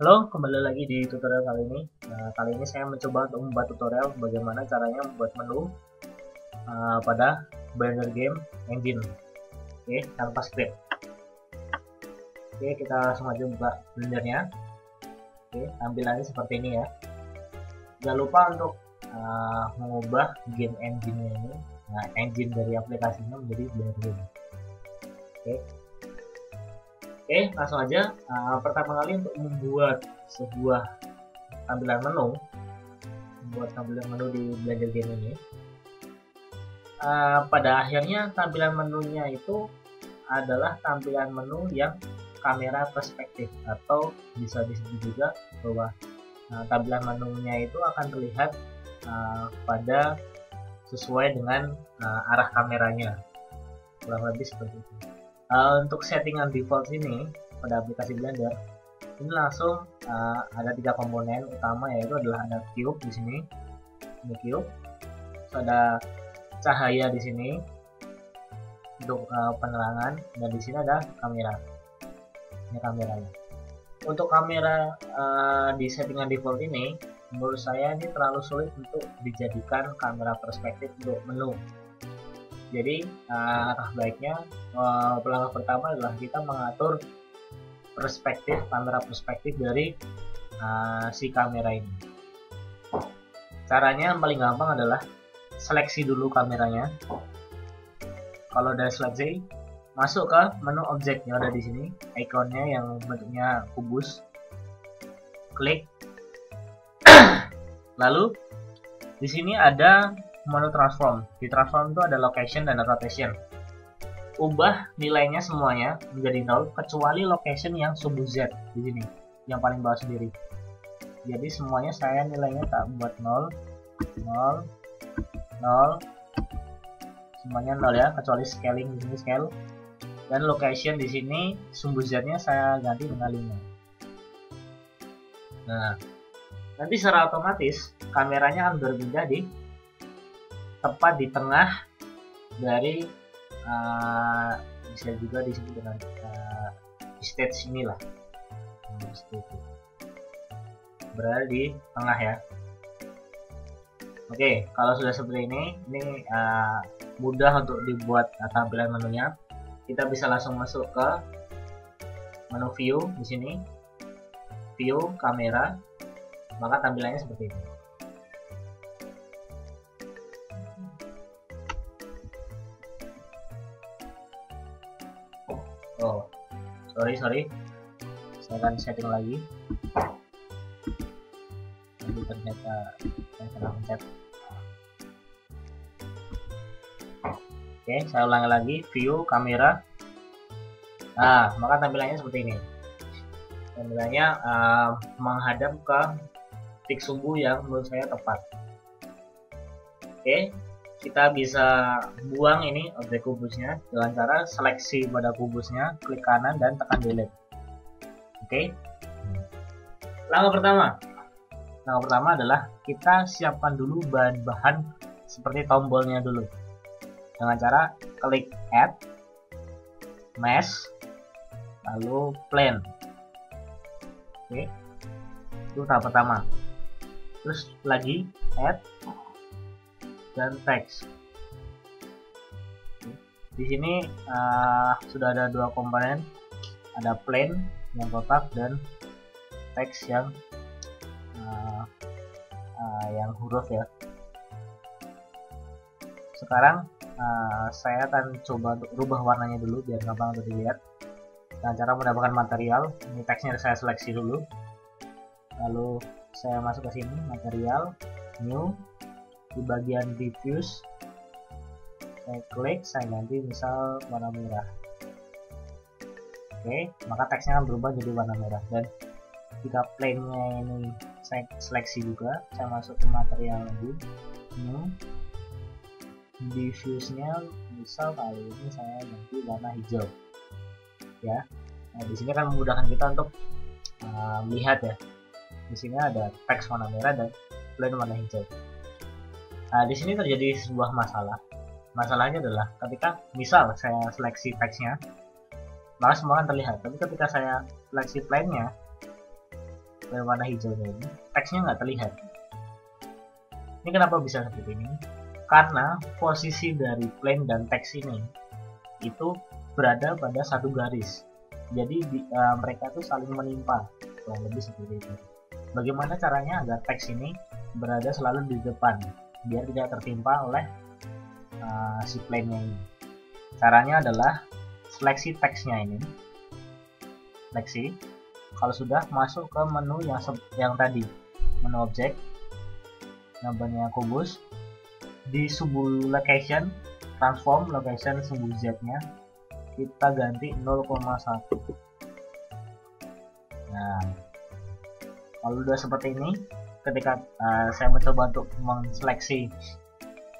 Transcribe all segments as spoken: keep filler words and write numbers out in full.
Halo, kembali lagi di tutorial kali ini. Nah, kali ini saya mencoba untuk membuat tutorial bagaimana caranya membuat menu uh, pada Blender Game Engine. Oke, tanpa script. Oke, kita langsung aja buka blendernya. Oke, tampilannya seperti ini ya. Jangan lupa untuk uh, mengubah game engine ini, nah, engine dari aplikasinya menjadi Blender Game. Oke. Oke, okay, langsung aja. Uh, pertama kali untuk membuat sebuah tampilan menu, membuat tampilan menu di Blender Game ini. Uh, pada akhirnya tampilan menunya itu adalah tampilan menu yang kamera perspektif, atau bisa disebut juga bahwa uh, tampilan menunya itu akan terlihat uh, pada sesuai dengan uh, arah kameranya, kurang lebih seperti itu. Uh, untuk settingan default ini pada aplikasi Blender ini langsung uh, ada tiga komponen utama, yaitu adalah ada cube di sini, ini cube, terus ada cahaya di sini untuk uh, penerangan, dan di sini ada kamera. Ini kameranya. Untuk kamera uh, di settingan default ini, menurut saya ini terlalu sulit untuk dijadikan kamera perspektif untuk menu. Jadi arah baiknya langkah pertama adalah kita mengatur perspektif, kamera perspektif dari uh, si kamera ini. Caranya yang paling gampang adalah seleksi dulu kameranya. Kalau udah seleksi, masuk ke menu objek yang ada di sini, ikonnya yang bentuknya kubus, klik. Lalu di sini ada menu transform. Di transform itu ada location dan rotation. Ubah nilainya semuanya menjadi nol kecuali location yang sub z di sini, yang paling bawah sendiri. Jadi semuanya saya nilainya tak buat nol, nol, nol. Semuanya nol ya, kecuali scaling di sini, scale. Dan location di sini sub z-nya saya ganti dengan lima. Nah, nanti secara otomatis kameranya akan berpindah di tepat di tengah dari uh, bisa juga disebut dengan uh, stage ini lah, berada di tengah ya. Oke, kalau sudah seperti ini, ini uh, mudah untuk dibuat uh, tampilan menunya. Kita bisa langsung masuk ke menu view di sini, view kamera, maka tampilannya seperti ini. Oh, sorry sorry, saya akan setting lagi. Jadi ternyata saya salah pencet. Oke, saya ulangi lagi, view kamera. Nah, maka tampilannya seperti ini. Tampilannya uh, menghadap ke titik sumbu yang menurut saya tepat. Oke. Kita bisa buang ini objek kubusnya dengan cara seleksi pada kubusnya, klik kanan dan tekan delete. Oke. Langkah pertama, langkah pertama adalah kita siapkan dulu bahan-bahan seperti tombolnya dulu dengan cara klik add, mesh, lalu plane. Oke, itu tahap pertama. Terus lagi add dan teks. Di sini uh, sudah ada dua komponen, ada plane yang kotak dan teks yang uh, uh, yang huruf ya. Sekarang uh, saya akan coba untuk rubah warnanya dulu biar gampang untuk dilihat. Nah, cara mendapatkan material, ini teksnya saya seleksi dulu, lalu saya masuk ke sini, material, new. Di bagian diffuse saya klik, saya ganti misal warna merah. Oke, maka teksnya akan berubah jadi warna merah. Dan jika plane nya ini saya seleksi juga, saya masuk ke material lagi, new, diffuse nya misal kali ini saya ganti warna hijau ya. Nah, di sini kan memudahkan kita untuk uh, melihat ya. Di sini ada teks warna merah dan plane warna hijau. Nah, di sini terjadi sebuah masalah. Masalahnya adalah ketika misal saya seleksi teksnya, maka semua akan terlihat. Tapi ketika saya seleksi plane-nya, warna hijaunya ini, teksnya nggak terlihat. Ini kenapa bisa seperti ini? Karena posisi dari plane dan teks ini itu berada pada satu garis. Jadi di, uh, mereka tuh saling menimpa, kurang lebih seperti itu. Bagaimana caranya agar teks ini berada selalu di depan, biar tidak tertimpa oleh uh, si plane-nya ini? Caranya adalah seleksi teksnya ini, seleksi. Kalau sudah, masuk ke menu yang yang tadi, menu objek, namanya kubus. Di sub location, transform location sub z-nya kita ganti nol koma satu. Nah, kalau sudah seperti ini, ketika uh, saya mencoba untuk menseleksi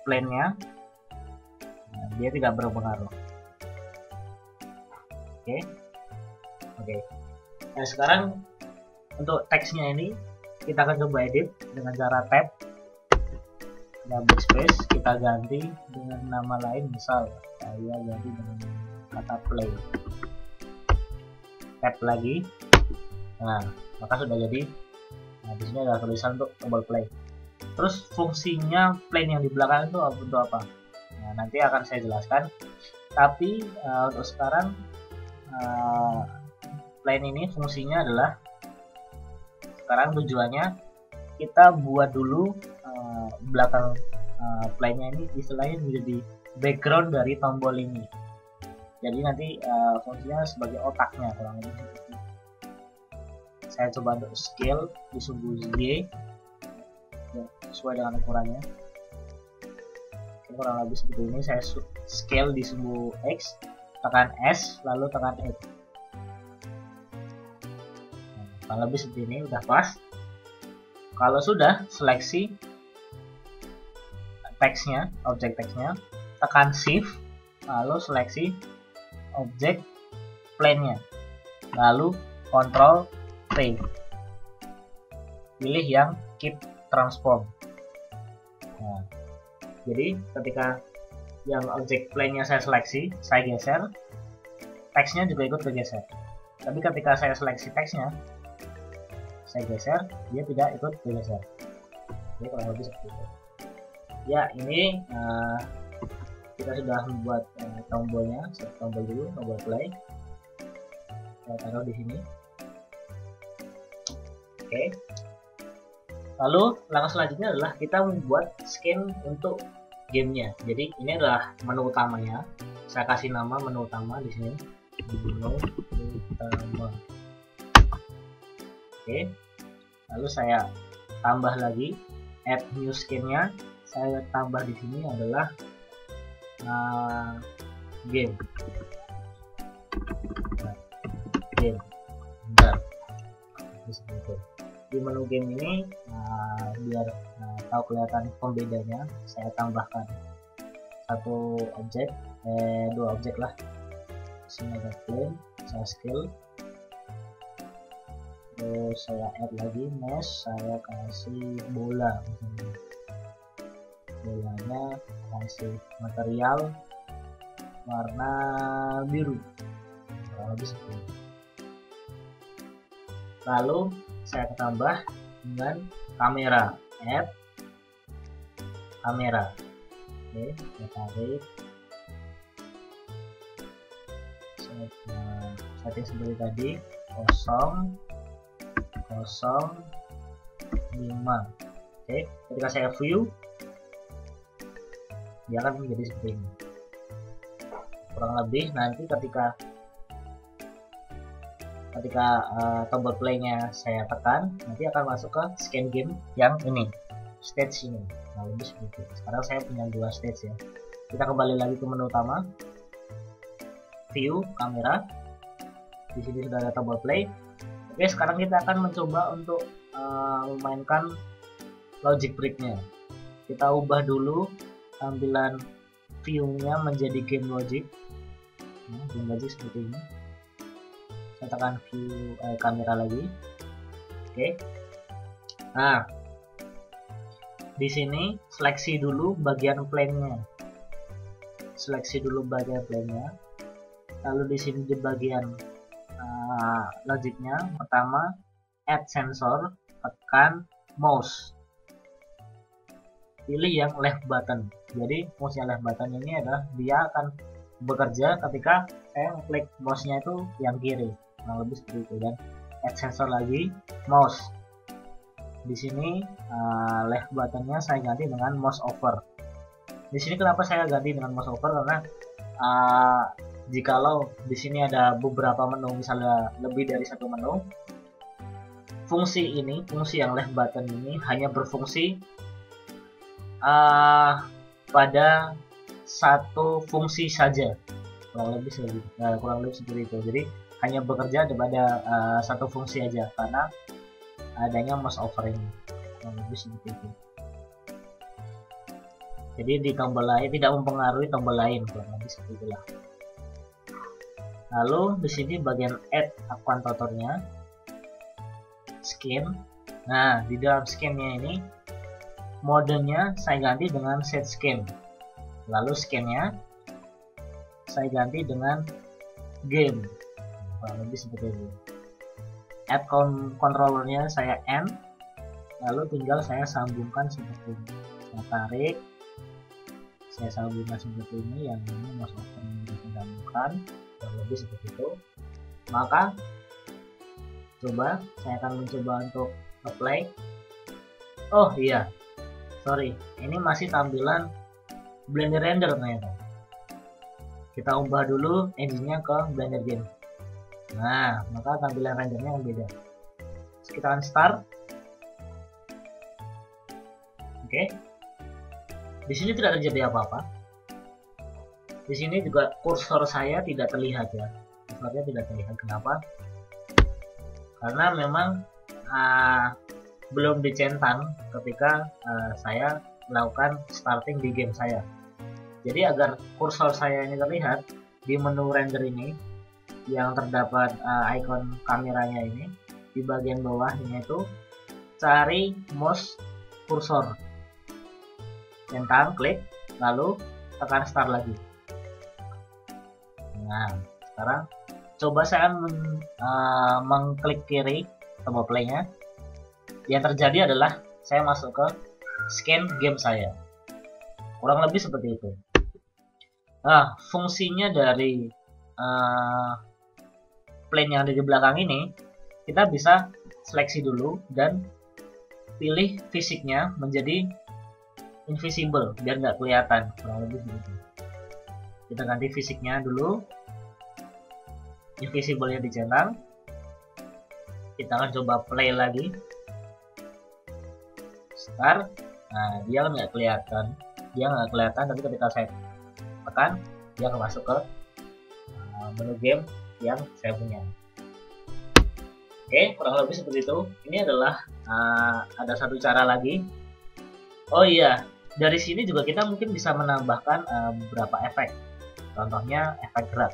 plane-nya, nah, dia tidak berpengaruh. Oke, okay. oke. Okay. Nah, sekarang untuk teksnya ini kita akan coba edit dengan cara tab double space, kita ganti dengan nama lain, misal saya ganti dengan kata play, tab lagi. Nah, maka sudah jadi. Nah, di sini ada tulisan untuk tombol play. Terus fungsinya plane yang di belakang itu untuk apa? Nah, nanti akan saya jelaskan. Tapi uh, untuk sekarang uh, plane ini fungsinya adalah, sekarang tujuannya kita buat dulu uh, belakang uh, plane-nya ini istilahnya menjadi background dari tombol ini. Jadi nanti uh, fungsinya sebagai otaknya kurang lebih. Saya coba untuk scale di sub z sesuai dengan ukurannya. Kurang lebih seperti ini. Saya scale di sub x, tekan s, lalu tekan e. Kalau lebih seperti ini udah pas. Kalau sudah, seleksi teksnya, objek teksnya, tekan shift, lalu seleksi objek plane-nya, lalu kontrol T, pilih yang keep transform. Nah, jadi ketika yang objek plane-nya saya seleksi, saya geser, teksnya juga ikut bergeser. Tapi ketika saya seleksi teksnya, saya geser, dia tidak ikut bergeser. Ini kurang lebih seperti itu. Ya, ini uh, kita sudah membuat uh, tombolnya, tombol dulu, tombol play. Saya taruh di sini. Oke. Okay. Lalu langkah selanjutnya adalah kita membuat skin untuk gamenya. Jadi ini adalah menu utamanya. Saya kasih nama menu utama di sini. Menu utama. Oke, lalu saya tambah lagi, add new skin-nya. Saya tambah di sini adalah uh, game. Nah, game. Bentar. Di menu game ini uh, biar uh, tahu kelihatan pembedanya, saya tambahkan satu objek, eh, dua objek lah. Sini ada plane, saya scale. Terus saya add lagi mesh, saya kasih bola, bolanya kasih material warna biru, lalu saya tambah dengan kamera, add kamera. Oke, saya tarik, saya setting seperti tadi, kosong kosong lima. Oke, ketika saya view, dia akan menjadi seperti ini kurang lebih. Nanti ketika ketika uh, tombol play-nya saya tekan, nanti akan masuk ke scan game yang ini, stage ini. Nah, lebih seperti itu. Sekarang saya punya dua stage ya. Kita kembali lagi ke menu utama, view kamera, di sini sudah ada tombol play. Oke, sekarang kita akan mencoba untuk uh, memainkan logic break-nya. Kita ubah dulu tampilan view-nya menjadi game logic. Nah, game logic seperti ini. Saya tekan view eh, kamera lagi. Oke. Nah, di sini seleksi dulu bagian plane-nya. Seleksi dulu bagian plane-nya. Lalu di sini di bagian Uh, logiknya, pertama add sensor, tekan mouse, pilih yang left button. Jadi mouse yang left button ini adalah dia akan bekerja ketika saya klik mouse nya itu yang kiri, kurang lebih seperti itu. Dan add sensor lagi, mouse. Di sini uh, left buttonnya saya ganti dengan mouse over. Di sini kenapa saya ganti dengan mouse over, karena uh, jikalau di sini ada beberapa menu, misalnya lebih dari satu menu, fungsi ini, fungsi yang left button ini hanya berfungsi uh, pada satu fungsi saja, kurang lebih seperti, nah, kurang lebih seperti itu. Jadi hanya bekerja pada uh, satu fungsi aja karena adanya mouse over ini, kurang lebih seperti itu. Jadi di tombol lain tidak mempengaruhi tombol lain, kurang lebih seperti itulah. Lalu di sini bagian add akun tutornya, skin. Nah, di dalam skinnya ini modenya saya ganti dengan set skin. Lalu skinnya saya ganti dengan game. Kurang lebih seperti itu. Add controllernya saya N. Lalu tinggal saya sambungkan seperti ini. Saya tarik. Saya sambungkan seperti ini. Yang ini mouse over saya sambungkan. Lebih seperti itu. Maka coba saya akan mencoba untuk apply. Oh iya, sorry, ini masih tampilan Blender Render ternyata. Kita ubah dulu engine-nya ke Blender Game. Nah, maka tampilan rendernya yang beda. Terus kita akan start. Oke, di sini tidak terjadi apa-apa. Di sini juga kursor saya tidak terlihat ya, kursornya tidak terlihat. Kenapa? Karena memang uh, belum dicentang ketika uh, saya melakukan starting di game saya. Jadi agar kursor saya ini terlihat di menu render ini, yang terdapat uh, icon kameranya ini di bagian bawahnya itu, cari mouse kursor, centang, klik, lalu tekan start lagi. Nah, sekarang coba saya men, uh, mengklik kiri tombol play-nya. Yang terjadi adalah saya masuk ke scan game saya. Kurang lebih seperti itu. Nah, fungsinya dari uh, plane yang ada di belakang ini, kita bisa seleksi dulu dan pilih fisiknya menjadi invisible biar nggak kelihatan. Kurang lebih seperti itu. Kita ganti fisiknya dulu. Invisible-nya dicentang. Kita akan coba play lagi. Start. Nah, dia nggak kelihatan. Dia nggak kelihatan, tapi ketika saya tekan, dia akan masuk ke uh, menu game yang saya punya. Oke, kurang lebih seperti itu. Ini adalah uh, ada satu cara lagi. Oh iya, dari sini juga kita mungkin bisa menambahkan uh, beberapa efek. Contohnya efek gerak.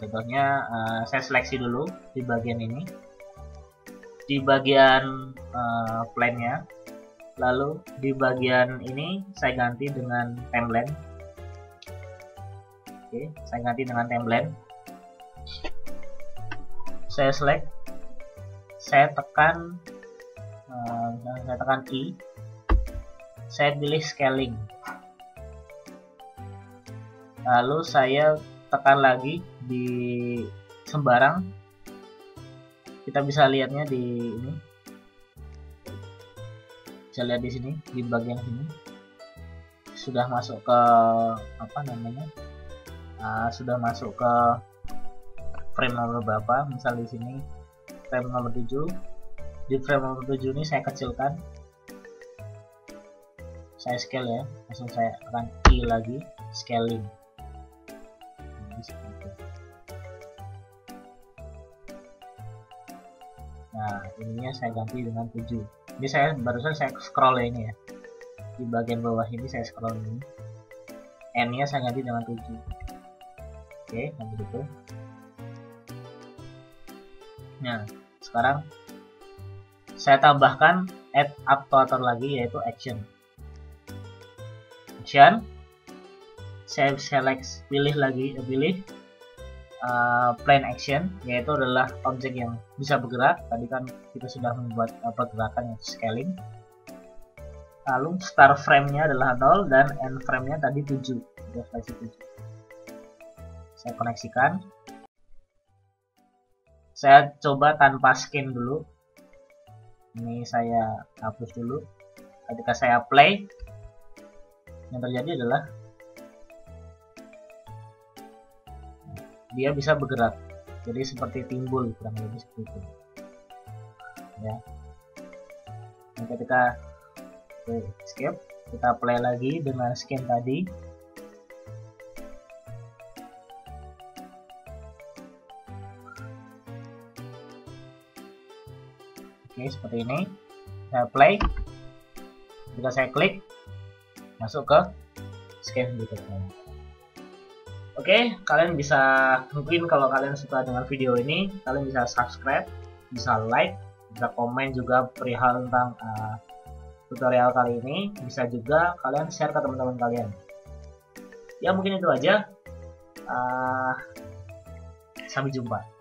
Contohnya uh, saya seleksi dulu di bagian ini, di bagian uh, plane-nya, lalu di bagian ini saya ganti dengan timeline. Oke, saya ganti dengan timeline. Saya select, saya tekan, uh, saya tekan I, saya pilih scaling, lalu saya tekan lagi di sembarang. Kita bisa lihatnya di ini, bisa lihat di sini, di bagian sini sudah masuk ke apa namanya, uh, sudah masuk ke frame nomor berapa. Misal di sini frame nomor tujuh. Di frame nomor tujuh ini saya kecilkan, saya scale ya, langsung saya tekan I lagi, scaling. Nah, ininya saya ganti dengan tujuh. Ini saya barusan saya scroll ini ya, di bagian bawah ini saya scroll ini. N nya saya ganti dengan tujuh. Oke, nanti itu. Nah, sekarang saya tambahkan add actuator lagi, yaitu action. Action, saya select, pilih lagi, pilih uh, plane action, yaitu adalah objek yang bisa bergerak. Tadi kan kita sudah membuat uh, pergerakan yang scaling. Lalu start frame-nya adalah nol dan end frame-nya tadi tujuh. Saya koneksikan. Saya coba tanpa skin dulu. Ini saya hapus dulu. Ketika saya play, yang terjadi adalah dia bisa bergerak. Jadi seperti timbul, kurang lebih seperti itu. Ya. Dan ketika okay, skip, kita play lagi dengan skin tadi. Oke, okay, seperti ini. Saya play. Jika saya klik, masuk ke skin berikutnya. Oke, okay, kalian bisa, mungkin kalau kalian suka dengan video ini, kalian bisa subscribe, bisa like, bisa komen juga perihal tentang uh, tutorial kali ini. Bisa juga kalian share ke teman-teman kalian. Ya, mungkin itu aja. Uh, sampai jumpa.